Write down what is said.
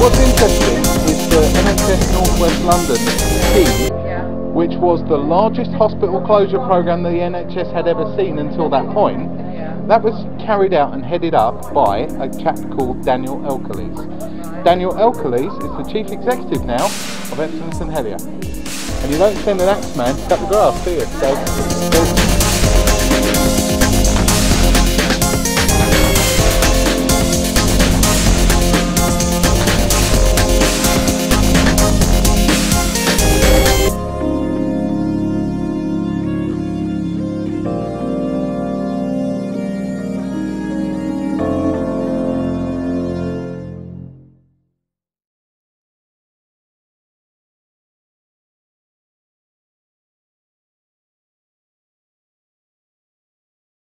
What's interesting is the NHS Northwest London scheme, which was the largest hospital closure programme the NHS had ever seen until that point. That was carried out and headed up by a chap called Daniel Elkiles. Daniel Elkiles is the chief executive now of Epsom and St Helier. And you don't send an axe man to cut the grass, do you? So,